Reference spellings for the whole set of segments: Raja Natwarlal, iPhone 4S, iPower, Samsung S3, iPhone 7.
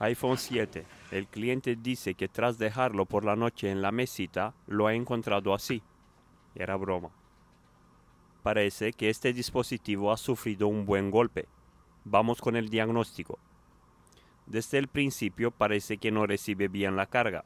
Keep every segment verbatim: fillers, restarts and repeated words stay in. iPhone siete. El cliente dice que tras dejarlo por la noche en la mesita, lo ha encontrado así. Era broma. Parece que este dispositivo ha sufrido un buen golpe. Vamos con el diagnóstico. Desde el principio parece que no recibe bien la carga.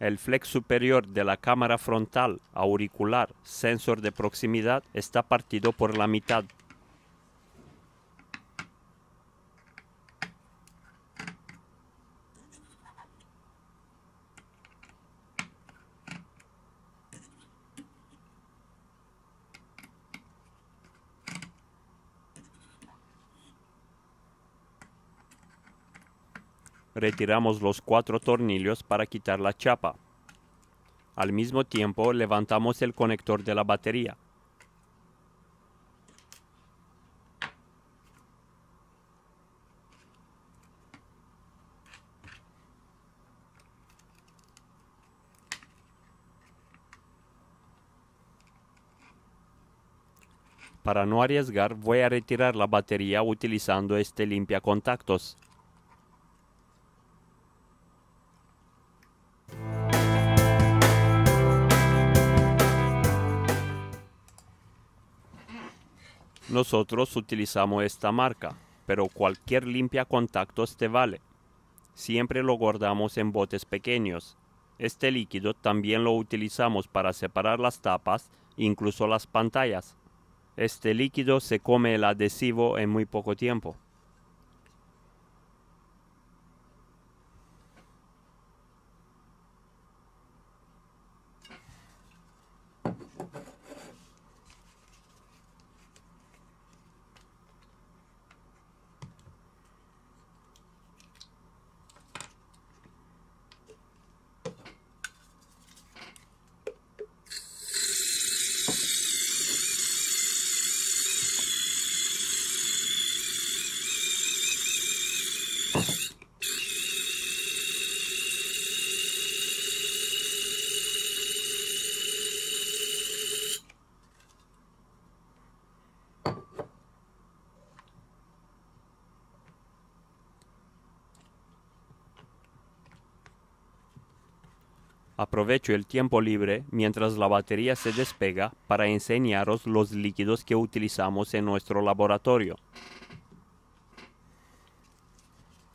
El flex superior de la cámara frontal, auricular, sensor de proximidad está partido por la mitad. Retiramos los cuatro tornillos para quitar la chapa. Al mismo tiempo levantamos el conector de la batería. Para no arriesgar, voy a retirar la batería utilizando este limpiacontactos. Nosotros utilizamos esta marca, pero cualquier limpiacontactos te vale. Siempre lo guardamos en botes pequeños. Este líquido también lo utilizamos para separar las tapas, incluso las pantallas. Este líquido se come el adhesivo en muy poco tiempo. Aprovecho el tiempo libre mientras la batería se despega para enseñaros los líquidos que utilizamos en nuestro laboratorio.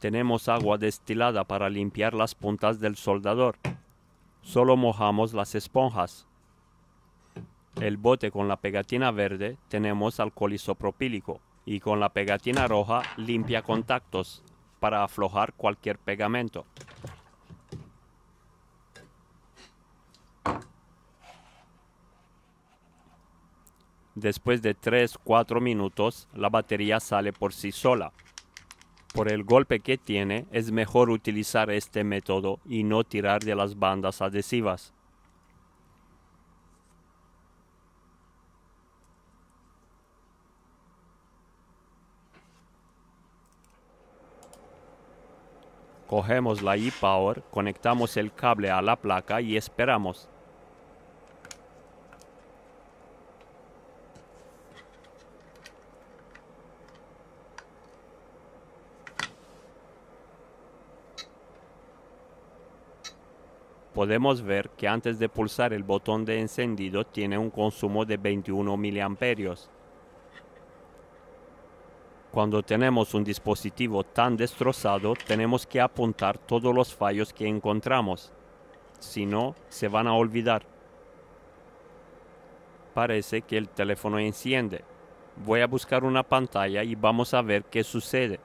Tenemos agua destilada para limpiar las puntas del soldador. Solo mojamos las esponjas. El bote con la pegatina verde tenemos alcohol isopropílico y con la pegatina roja limpia contactos para aflojar cualquier pegamento. Después de tres a cuatro minutos, la batería sale por sí sola. Por el golpe que tiene, es mejor utilizar este método y no tirar de las bandas adhesivas. Cogemos la iPower, conectamos el cable a la placa y esperamos. Podemos ver que antes de pulsar el botón de encendido tiene un consumo de veintiuno miliamperios. Cuando tenemos un dispositivo tan destrozado, tenemos que apuntar todos los fallos que encontramos. Si no, se van a olvidar. Parece que el teléfono enciende. Voy a buscar una pantalla y vamos a ver qué sucede.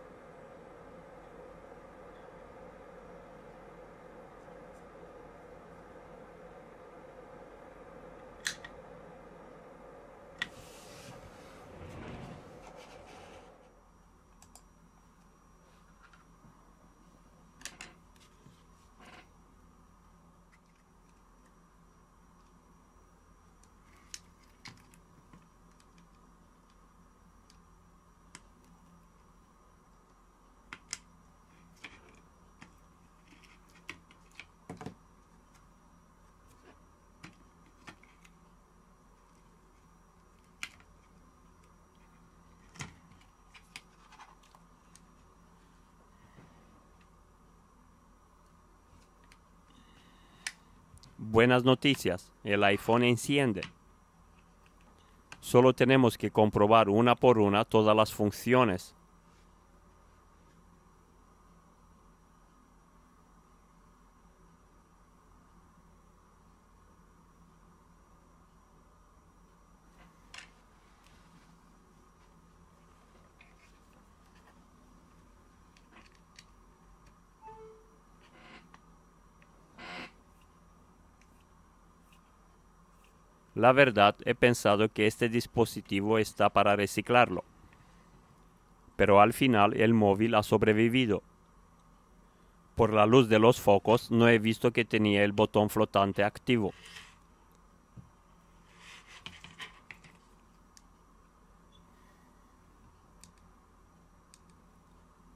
buenas noticias, el iPhone enciende. Solo tenemos que comprobar una por una todas las funciones. La verdad, he pensado que este dispositivo está para reciclarlo, pero al final el móvil ha sobrevivido. Por la luz de los focos no he visto que tenía el botón flotante activo.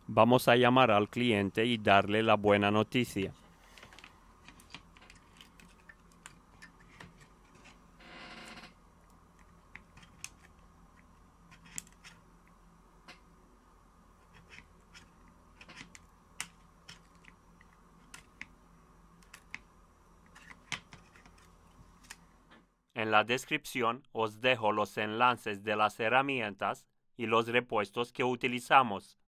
Vamos a llamar al cliente y darle la buena noticia. En la descripción os dejo los enlaces de las herramientas y los repuestos que utilizamos.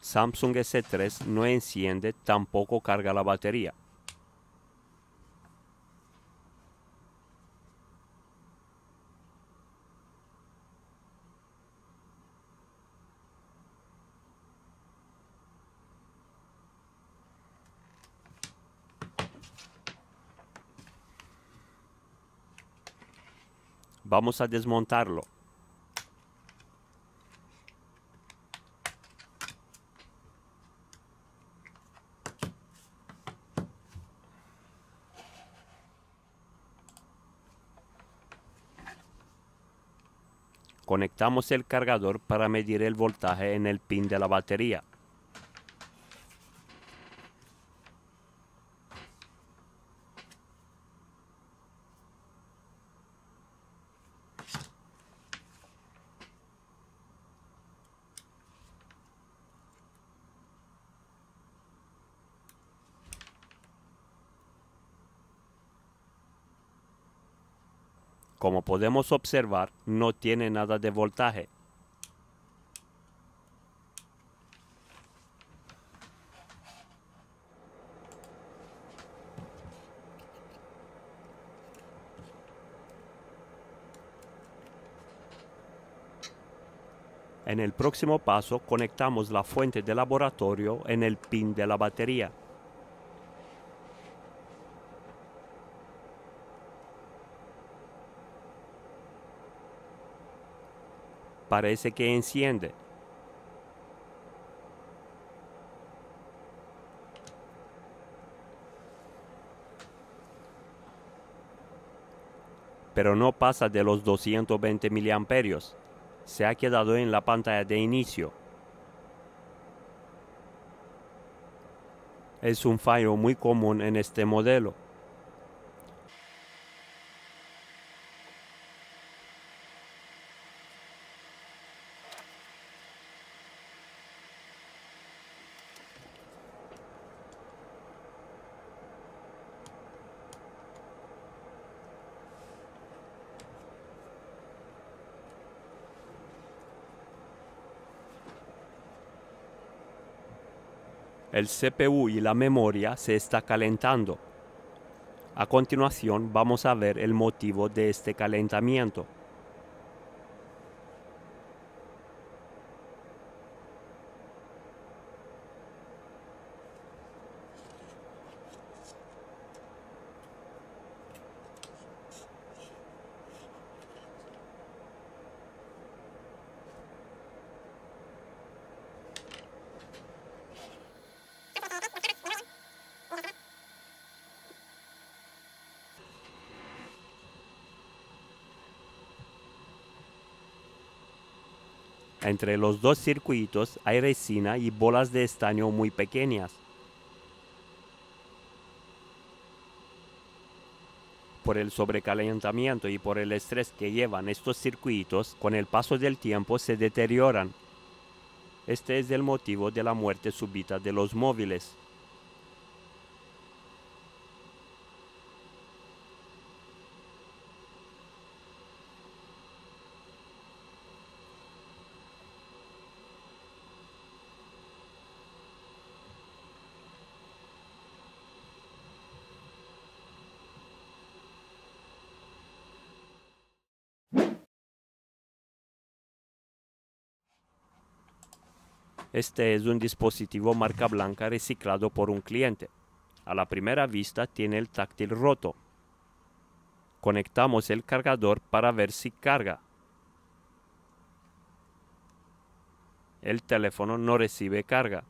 Samsung S tres no enciende, tampoco carga la batería. Vamos a desmontarlo. Conectamos el cargador para medir el voltaje en el pin de la batería. Como podemos observar, no tiene nada de voltaje. En el próximo paso, conectamos la fuente de laboratorio en el pin de la batería. Parece que enciende. Pero no pasa de los doscientos veinte miliamperios. Se ha quedado en la pantalla de inicio. Es un fallo muy común en este modelo. El C P U y la memoria se está calentando. A continuación vamos a ver el motivo de este calentamiento. Entre los dos circuitos hay resina y bolas de estaño muy pequeñas. por el sobrecalentamiento y por el estrés que llevan estos circuitos, con el paso del tiempo se deterioran. Este es el motivo de la muerte súbita de los móviles. Este es un dispositivo marca blanca reciclado por un cliente. A la primera vista tiene el táctil roto. Conectamos el cargador para ver si carga. El teléfono no recibe carga.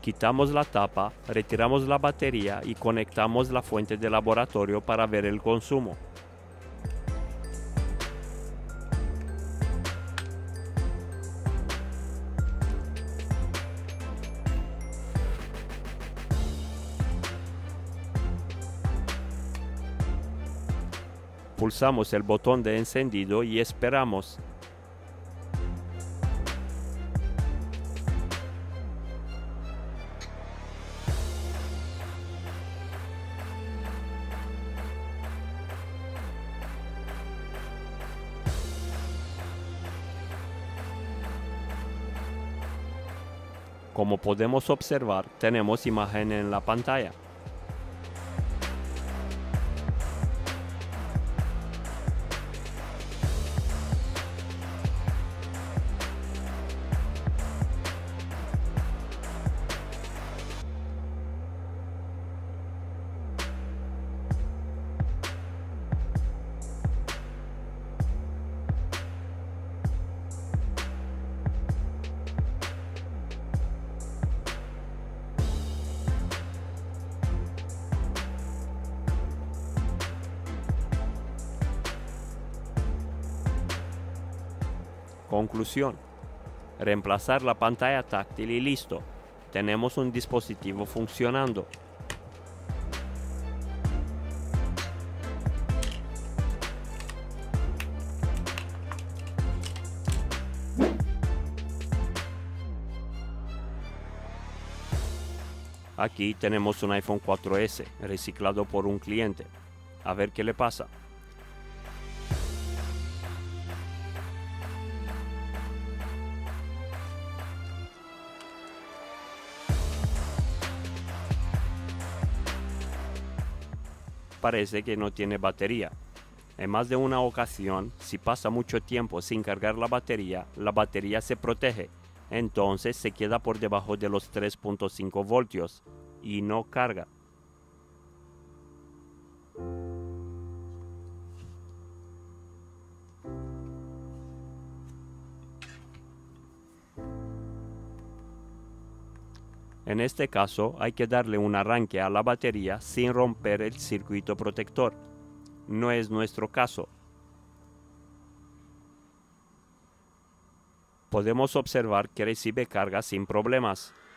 Quitamos la tapa, retiramos la batería y conectamos la fuente de laboratorio para ver el consumo. Pulsamos el botón de encendido y esperamos. Como podemos observar, tenemos imagen en la pantalla. Conclusión. Reemplazar la pantalla táctil y listo. Tenemos un dispositivo funcionando. Aquí tenemos un iPhone cuatro ese reciclado por un cliente. A ver qué le pasa. Parece que no tiene batería. En más de una ocasión, si pasa mucho tiempo sin cargar la batería, la batería se protege, entonces se queda por debajo de los tres punto cinco voltios y no carga. En este caso, hay que darle un arranque a la batería sin romper el circuito protector. No es nuestro caso. Podemos observar que recibe carga sin problemas.